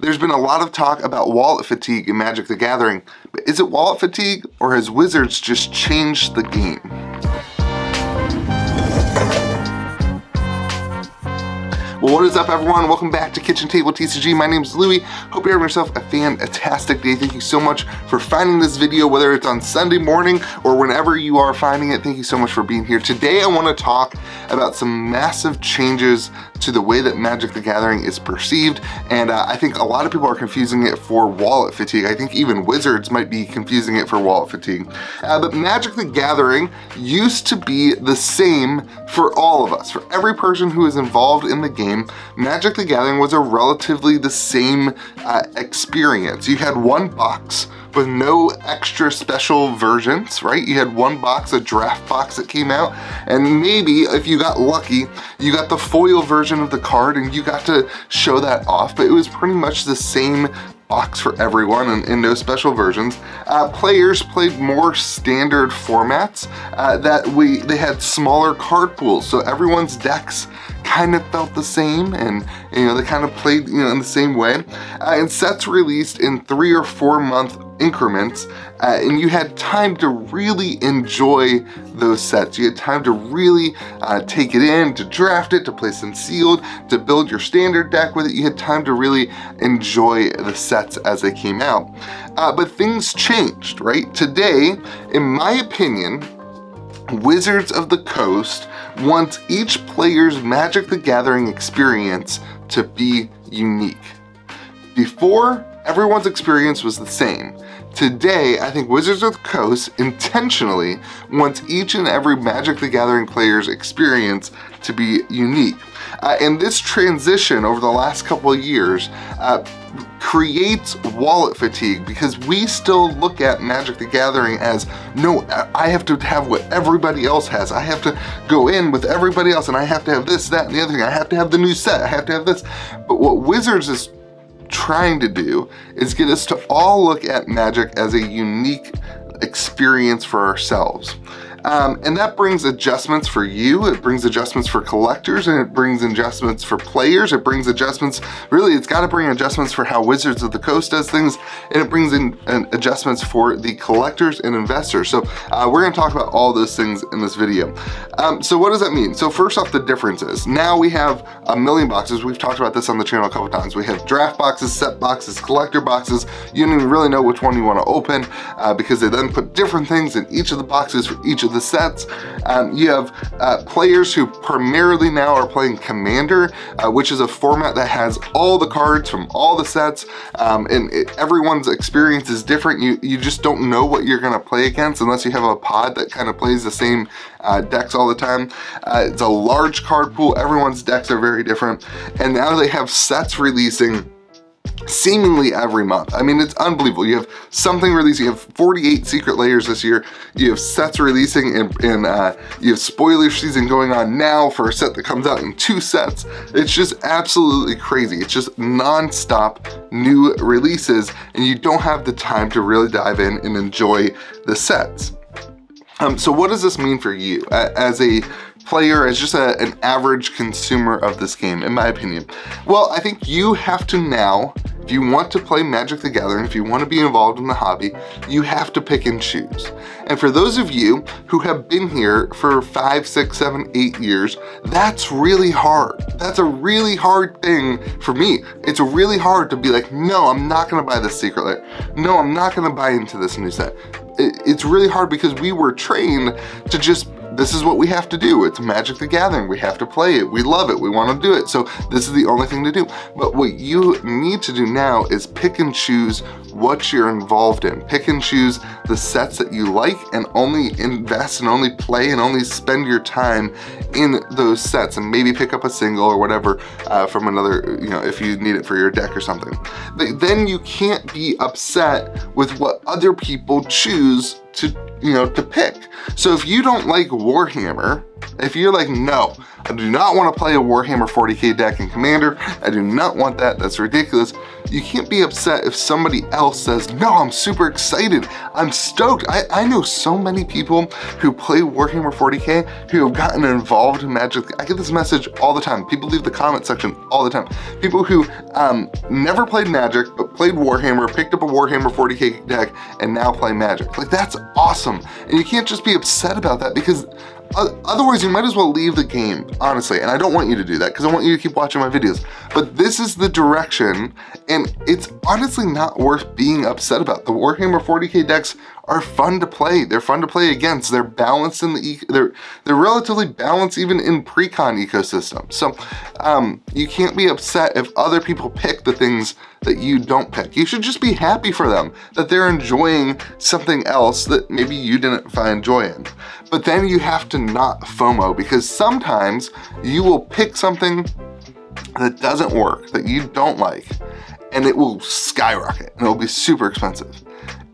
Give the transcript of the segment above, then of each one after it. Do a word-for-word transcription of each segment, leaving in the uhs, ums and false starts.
There's been a lot of talk about wallet fatigue in Magic the Gathering, but is it wallet fatigue, or has Wizards just changed the game? Well, what is up, everyone? Welcome back to Kitchen Table T C G. My name is Louie. Hope you're having yourself a fantastic day. Thank you so much for finding this video, whether it's on Sunday morning or whenever you are finding it. Thank you so much for being here. Today, I want to talk about some massive changes to the way that Magic the Gathering is perceived, and uh, I think a lot of people are confusing it for wallet fatigue. I think even Wizards might be confusing it for wallet fatigue. Uh, but Magic the Gathering used to be the same for all of us. For every person who is involved in the game, Magic the Gathering was a relatively the same uh, experience. You had one box with no extra special versions, right? You had one box, a draft box that came out, and maybe if you got lucky, you got the foil version of the card and you got to show that off, but it was pretty much the same box for everyone and, and no special versions. Uh, players played more standard formats uh, that we they had smaller card pools, so everyone's decks kind of felt the same, and you know they kind of played you know in the same way. Uh, and sets released in three or four month increments, uh, and you had time to really enjoy those sets. You had time to really uh, take it in, to draft it, to play some sealed, to build your standard deck with it. You had time to really enjoy the sets as they came out. Uh, but things changed, right? Today, in my opinion, Wizards of the Coast wants each player's Magic the Gathering experience to be unique. Before, everyone's experience was the same. Today, I think Wizards of the Coast intentionally wants each and every Magic the Gathering player's experience to be unique. Uh, and this transition over the last couple of years uh, creates wallet fatigue, because we still look at Magic the Gathering as, no, I have to have what everybody else has. I have to go in with everybody else, and I have to have this, that, and the other thing. I have to have the new set. I have to have this. But what Wizards is trying to do is get us to all look at Magic as a unique experience for ourselves. Um, and that brings adjustments for you, it brings adjustments for collectors, and it brings adjustments for players, it brings adjustments, really it's gotta bring adjustments for how Wizards of the Coast does things, and it brings in and adjustments for the collectors and investors. So uh, we're gonna talk about all those things in this video. Um, so what does that mean? So first off, the differences. Now we have a million boxes. We've talked about this on the channel a couple times. We have draft boxes, set boxes, collector boxes. You don't even really know which one you wanna open uh, because they then put different things in each of the boxes for each of the sets. Um, you have uh, players who primarily now are playing Commander, uh, which is a format that has all the cards from all the sets, um, and it, everyone's experience is different. You, you just don't know what you're gonna play against unless you have a pod that kind of plays the same uh, decks all the time. Uh, it's a large card pool, everyone's decks are very different, and now they have sets releasing seemingly every month. I mean, it's unbelievable. You have something released. You have forty-eight secret layers this year. You have sets releasing, and, and uh, you have spoiler season going on now for a set that comes out in two sets. It's just absolutely crazy. It's just nonstop new releases, and you don't have the time to really dive in and enjoy the sets. Um, so what does this mean for you uh, as a player, as just a, an average consumer of this game, in my opinion? Well, I think you have to now, if you want to play Magic the Gathering, if you want to be involved in the hobby, you have to pick and choose. And for those of you who have been here for five, six, seven, eight years, that's really hard. That's a really hard thing for me. It's really hard to be like, no, I'm not gonna buy this secret layer. No, I'm not gonna buy into this new set. It, it's really hard because we were trained to just, this is what we have to do. It's Magic the Gathering. We have to play it. We love it. We want to do it. So this is the only thing to do. But what you need to do now is pick and choose what you're involved in. Pick and choose the sets that you like, and only invest and only play and only spend your time in those sets, and maybe pick up a single or whatever uh, from another, you know, if you need it for your deck or something. But then you can't be upset with what other people choose to, you know, to pick. So if you don't like Warhammer, If you're like, no, I do not want to play a Warhammer forty K deck in Commander, I do not want that, that's ridiculous. You can't be upset if somebody else says, no, I'm super excited, I'm stoked. I, I know so many people who play Warhammer forty K who have gotten involved in Magic. I get this message all the time. People leave the comment section all the time. People who um, never played Magic, but played Warhammer, picked up a Warhammer forty K deck, and now play Magic. Like, that's awesome. And you can't just be upset about that, because otherwise you might as well leave the game, honestly. And I don't want you to do that, because I want you to keep watching my videos. But this is the direction, and it's honestly not worth being upset about. The Warhammer forty K decks are fun to play. They're fun to play against. They're balanced in the, they're, they're relatively balanced even in pre-con ecosystems. So um, you can't be upset if other people pick the things that you don't pick. You should just be happy for them, that they're enjoying something else that maybe you didn't find joy in. But then you have to not FOMO, because sometimes you will pick something that doesn't work, that you don't like, and it will skyrocket and it'll be super expensive.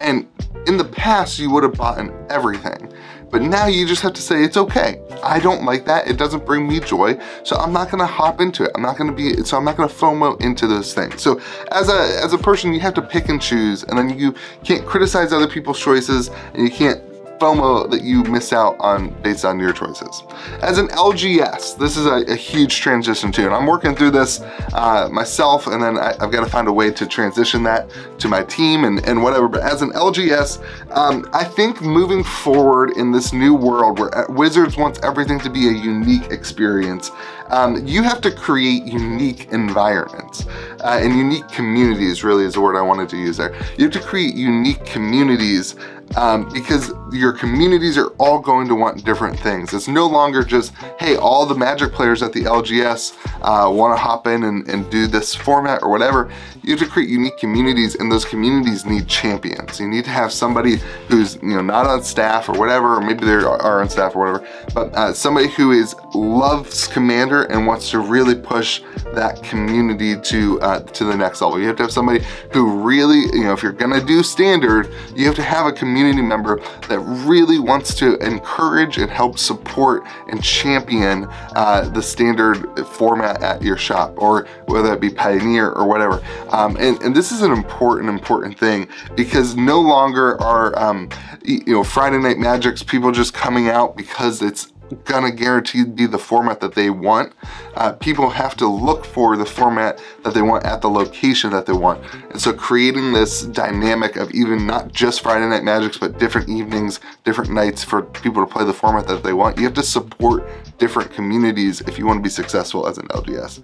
And in the past, you would have bought in everything, but now you just have to say, it's okay. I don't like that. It doesn't bring me joy, so I'm not gonna hop into it. I'm not gonna be, so I'm not gonna FOMO into those things. So as a, as a person, you have to pick and choose, and then you can't criticize other people's choices, and you can't FOMO that you miss out on based on your choices. As an L G S, this is a, a huge transition too, and I'm working through this uh, myself, and then I, I've got to find a way to transition that to my team and, and whatever. But as an L G S, um, I think moving forward in this new world where Wizards wants everything to be a unique experience, um, you have to create unique environments uh, and unique communities, really is the word I wanted to use there. You have to create unique communities, Um, because your communities are all going to want different things. It's no longer just, hey, all the Magic players at the L G S uh, want to hop in and, and do this format or whatever. You have to create unique communities, and those communities need champions. You need to have somebody who's, you know, not on staff or whatever, or maybe they are on staff or whatever, but uh, somebody who is loves Commander and wants to really push that community to uh, to the next level. You have to have somebody who really, you know, if you're going to do Standard, you have to have a community community member that really wants to encourage and help support and champion uh, the Standard format at your shop, or whether it be Pioneer or whatever. Um, and, and this is an important, important thing, because no longer are, um, you know, Friday Night Magic's people just coming out because it's gonna guaranteed be the format that they want. Uh, people have to look for the format that they want at the location that they want. And so creating this dynamic of even not just Friday Night Magics, but different evenings, different nights for people to play the format that they want. You have to support different communities if you want to be successful as an L G S.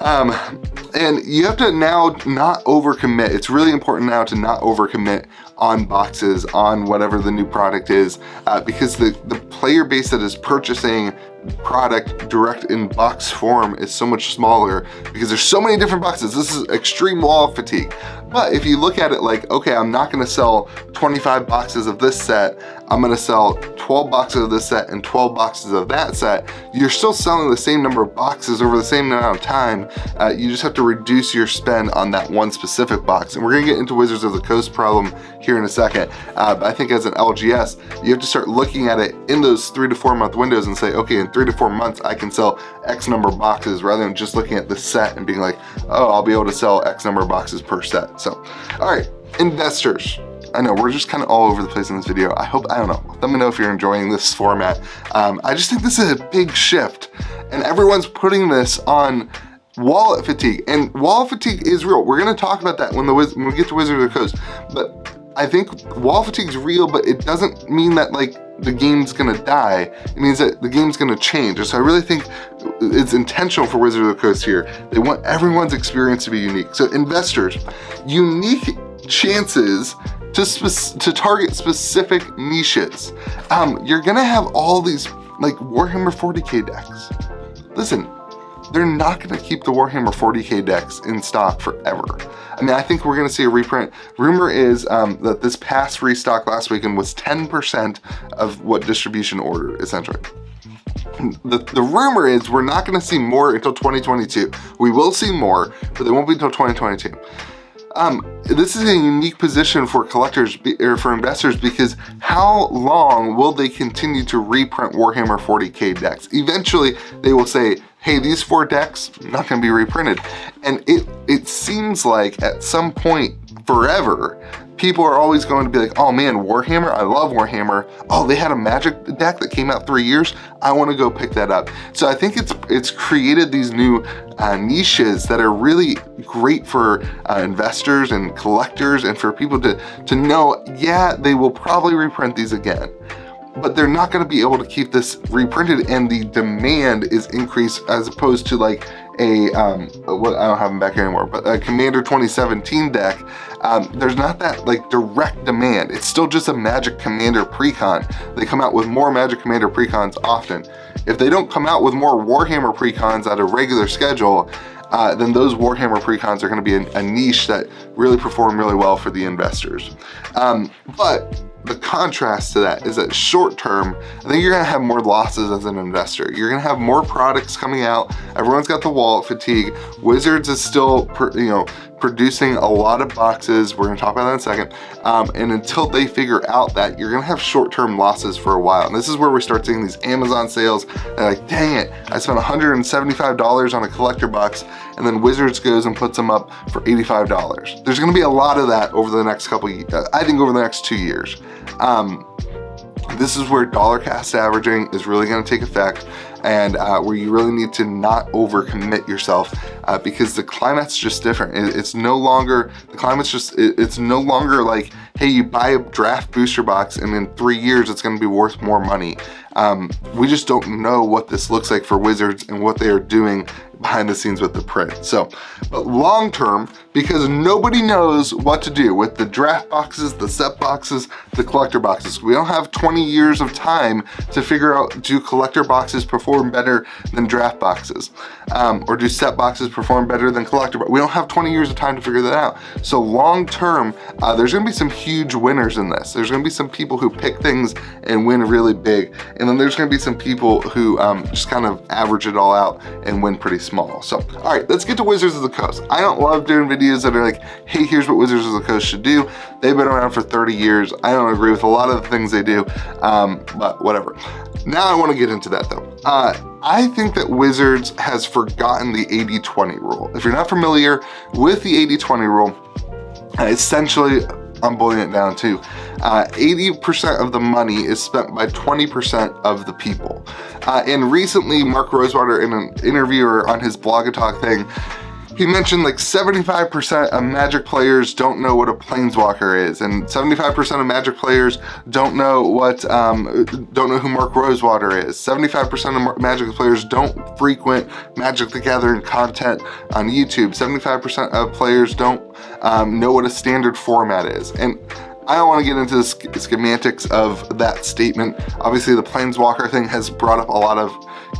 Um, and you have to now not overcommit. It's really important now to not overcommit on boxes, on whatever the new product is, uh, because the, the player base that is purchasing product direct in box form is so much smaller, because there's so many different boxes. This is extreme wall fatigue. But if you look at it like, okay, I'm not gonna sell twenty-five boxes of this set, I'm gonna sell twelve boxes of this set and twelve boxes of that set, you're still selling the same number of boxes over the same amount of time. Uh, you just have to reduce your spend on that one specific box. And we're gonna get into Wizards of the Coast problem here in a second. Uh, but I think as an L G S, you have to start looking at it in those three to four month windows and say, okay, in three to four months, I can sell X number of boxes, rather than just looking at the set and being like, oh, I'll be able to sell X number of boxes per set. So, all right, investors. I know we're just kind of all over the place in this video. I hope, I don't know, let me know if you're enjoying this format. Um, I just think this is a big shift, and everyone's putting this on wallet fatigue, and wallet fatigue is real. We're gonna talk about that when, the, when we get to Wizards of the Coast, but I think wall fatigue's real, but it doesn't mean that like the game's gonna die. It means that the game's gonna change. And so I really think it's intentional for Wizards of the Coast here. They want everyone's experience to be unique. So investors, unique chances to, spe to target specific niches. Um, you're gonna have all these like Warhammer forty K decks. Listen, they're not gonna keep the Warhammer forty K decks in stock forever. I mean, I think we're gonna see a reprint. Rumor is um, that this past restock last weekend was ten percent of what distribution ordered, essentially. The, the rumor is we're not gonna see more until twenty twenty-two. We will see more, but they won't be until twenty twenty-two. Um, this is a unique position for collectors or for investors, because how long will they continue to reprint Warhammer forty K decks? Eventually they will say, hey, these four decks, not gonna be reprinted. And it, it seems like at some point forever, people are always going to be like, oh man, Warhammer, I love Warhammer. Oh, they had a Magic deck that came out three years. I wanna go pick that up. So I think it's it's created these new uh, niches that are really great for uh, investors and collectors, and for people to, to know, yeah, they will probably reprint these again, but they're not gonna be able to keep this reprinted, and the demand is increased, as opposed to like a, um, what, I don't have them back here anymore, but a Commander twenty seventeen deck. Um, there's not that like direct demand. It's still just a Magic Commander Precon. They come out with more Magic Commander Precons often. If they don't come out with more Warhammer Precons at a regular schedule, Uh, then those Warhammer Precons are gonna be a, a niche that really perform really well for the investors. Um, but the contrast to that is that short term, I think you're gonna have more losses as an investor. You're gonna have more products coming out. Everyone's got the wallet fatigue. Wizards is still, per, you know, producing a lot of boxes. We're gonna talk about that in a second. Um, and until they figure out that, you're gonna have short-term losses for a while. And this is where we start seeing these Amazon sales. And like, dang it, I spent one hundred seventy-five dollars on a collector box, and then Wizards goes and puts them up for eighty-five dollars. There's gonna be a lot of that over the next couple, of, I think over the next two years. Um, This is where dollar cost averaging is really going to take effect, and uh, where you really need to not overcommit yourself, uh, because the climate's just different. It, it's no longer the climate's just it, it's no longer like, hey, you buy a draft booster box and in three years it's going to be worth more money. Um, we just don't know what this looks like for Wizards and what they are doing behind the scenes with the print. So, but long term, because nobody knows what to do with the draft boxes, the set boxes, the collector boxes. We don't have twenty years of time to figure out, do collector boxes perform better than draft boxes? Um, or do set boxes perform better than collector boxes? We don't have twenty years of time to figure that out. So long term, uh, there's gonna be some huge winners in this. There's gonna be some people who pick things and win really big. And then there's gonna be some people who um, just kind of average it all out and win pretty small. So, all right, let's get to Wizards of the Coast. I don't love doing videos that are like, hey, here's what Wizards of the Coast should do. They've been around for thirty years. I don't agree with a lot of the things they do, um, but whatever. Now I wanna get into that though. Uh, I think that Wizards has forgotten the eighty twenty rule. If you're not familiar with the eighty twenty rule, uh, essentially, I'm boiling it down to eighty percent uh, of the money is spent by twenty percent of the people. Uh, and recently, Mark Rosewater, in an interviewer on his Blogotalk thing, he mentioned like seventy-five percent of Magic players don't know what a Planeswalker is, and seventy-five percent of Magic players don't know what um, don't know who Mark Rosewater is. seventy-five percent of Magic players don't frequent Magic the Gathering content on YouTube. seventy-five percent of players don't um, know what a standard format is. And I don't want to get into the sch schematics of that statement. Obviously, the Planeswalker thing has brought up a lot of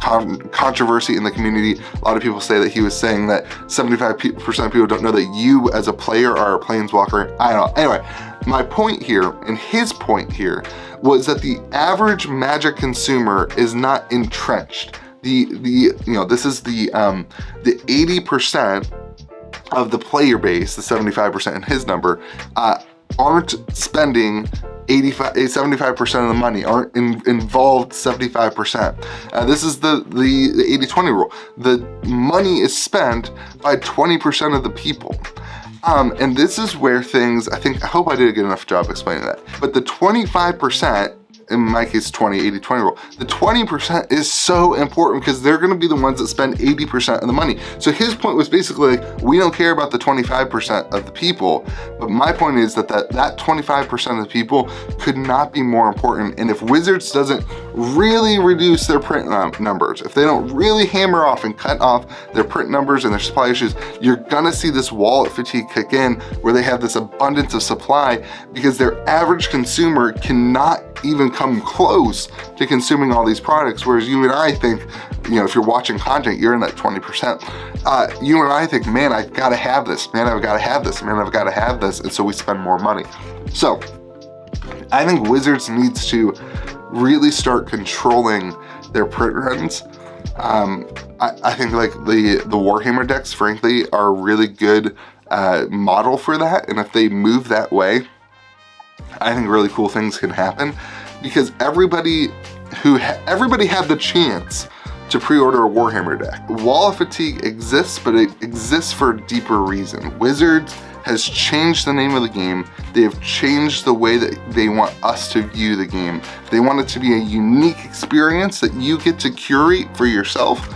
con controversy in the community. A lot of people say that he was saying that seventy-five percent of people don't know that you as a player are a Planeswalker. I don't know. Anyway, my point here, and his point here, was that the average Magic consumer is not entrenched. The, the you know, this is the, um, the eighty percent of the player base, the seventy-five percent in his number, uh, aren't spending eighty-five, seventy-five percent of the money, aren't in, involved seventy-five percent. Uh, this is the eighty twenty rule. The money is spent by twenty percent of the people. Um, and this is where things, I think, I hope I did a good enough job explaining that. But the twenty-five percent, in my case, twenty, eighty, twenty rule. The twenty percent is so important because they're gonna be the ones that spend eighty percent of the money. So his point was basically, like, we don't care about the twenty-five percent of the people, but my point is that that, that twenty-five percent of the people could not be more important. And if Wizards doesn't really reduce their print num numbers, if they don't really hammer off and cut off their print numbers and their supply issues, you're gonna see this wallet fatigue kick in, where they have this abundance of supply because their average consumer cannot even come close to consuming all these products. Whereas you and I think, you know, if you're watching content, you're in that twenty percent. Uh, you and I think, man, I've gotta have this, man, I've gotta have this, man, I've gotta have this. And so we spend more money. So I think Wizards needs to really start controlling their print runs. Um, I, I think like the, the Warhammer decks, frankly, are really good uh, model for that, and if they move that way, I think really cool things can happen, because everybody who ha everybody had the chance to pre-order a Warhammer deck. Wall of Fatigue exists, but it exists for a deeper reason. Wizards has changed the name of the game. They have changed the way that they want us to view the game. They want it to be a unique experience that you get to curate for yourself,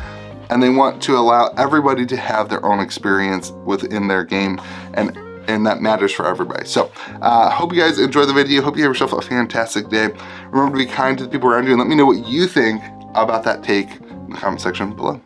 and they want to allow everybody to have their own experience within their game, and and that matters for everybody. So uh, hope you guys enjoy the video. Hope you have yourself a fantastic day. Remember to be kind to the people around you, and let me know what you think about that take in the comment section below.